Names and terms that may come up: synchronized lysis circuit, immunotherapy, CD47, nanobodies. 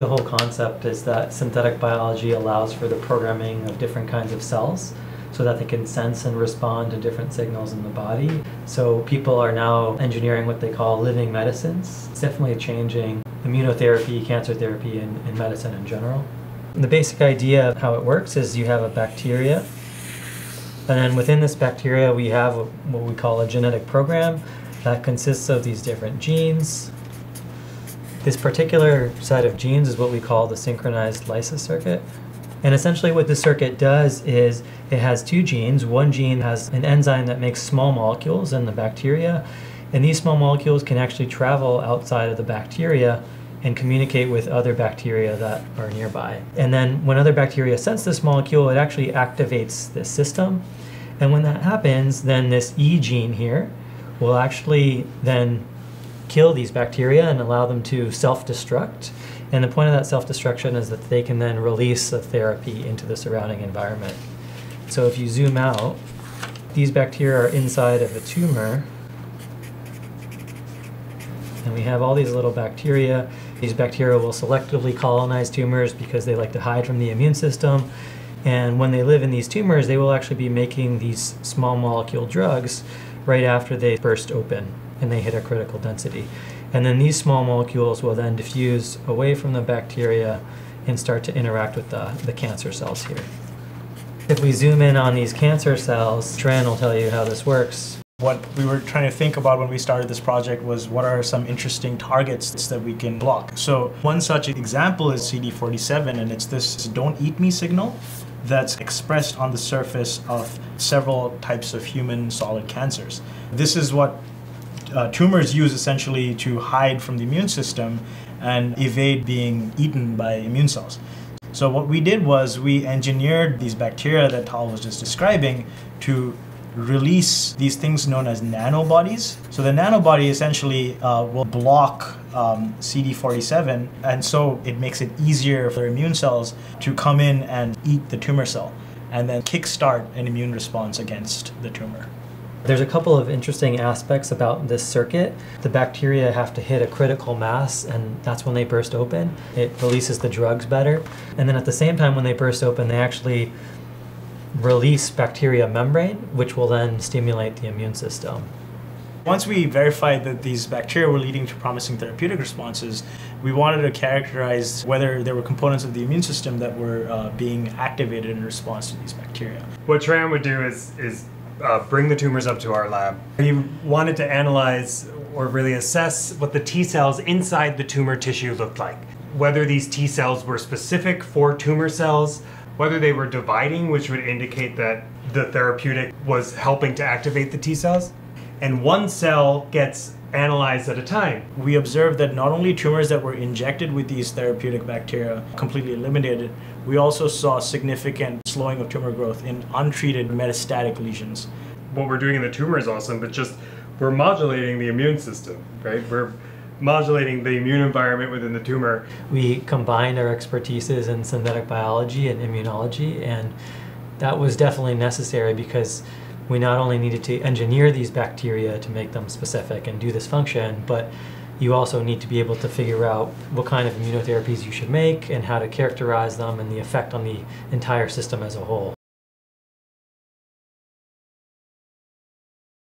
The whole concept is that synthetic biology allows for the programming of different kinds of cells so that they can sense and respond to different signals in the body. So people are now engineering what they call living medicines. It's definitely changing immunotherapy, cancer therapy, and medicine in general. And the basic idea of how it works is you have a bacteria, and then within this bacteria we have what we call a genetic program that consists of these different genes. This particular set of genes is what we call the synchronized lysis circuit. And essentially what this circuit does is it has two genes. One gene has an enzyme that makes small molecules in the bacteria, and these small molecules can actually travel outside of the bacteria and communicate with other bacteria that are nearby. And then when other bacteria sense this molecule, it actually activates this system. And when that happens, then this E gene here will actually then kill these bacteria and allow them to self-destruct. And the point of that self-destruction is that they can then release a therapy into the surrounding environment. So if you zoom out, these bacteria are inside of a tumor, and we have all these little bacteria. These bacteria will selectively colonize tumors because they like to hide from the immune system. And when they live in these tumors, they will actually be making these small molecule drugs right after they burst open and they hit a critical density. And then these small molecules will then diffuse away from the bacteria and start to interact with the cancer cells here. If we zoom in on these cancer cells, Tran will tell you how this works. What we were trying to think about when we started this project was what are some interesting targets that we can block. So one such example is CD47, and it's this "don't eat me" signal that's expressed on the surface of several types of human solid cancers. This is what tumors use essentially to hide from the immune system and evade being eaten by immune cells. So what we did was we engineered these bacteria that Tal was just describing to release these things known as nanobodies. So the nanobody essentially will block CD47, and so it makes it easier for immune cells to come in and eat the tumor cell and then kickstart an immune response against the tumor. There's a couple of interesting aspects about this circuit. The bacteria have to hit a critical mass, and that's when they burst open. It releases the drugs better. And then at the same time, when they burst open, they actually release bacteria membrane, which will then stimulate the immune system. Once we verified that these bacteria were leading to promising therapeutic responses, we wanted to characterize whether there were components of the immune system that were being activated in response to these bacteria. What Tran would do is bring the tumors up to our lab. We wanted to analyze or really assess what the T cells inside the tumor tissue looked like. Whether these T cells were specific for tumor cells, whether they were dividing, which would indicate that the therapeutic was helping to activate the T cells. And one cell gets analyzed at a time. We observed that not only tumors that were injected with these therapeutic bacteria completely eliminated, we also saw significant slowing of tumor growth in untreated metastatic lesions. What we're doing in the tumor is awesome, but just we're modulating the immune system, right? We're modulating the immune environment within the tumor. We combined our expertises in synthetic biology and immunology, and that was definitely necessary because we not only needed to engineer these bacteria to make them specific and do this function, but you also need to be able to figure out what kind of immunotherapies you should make and how to characterize them and the effect on the entire system as a whole.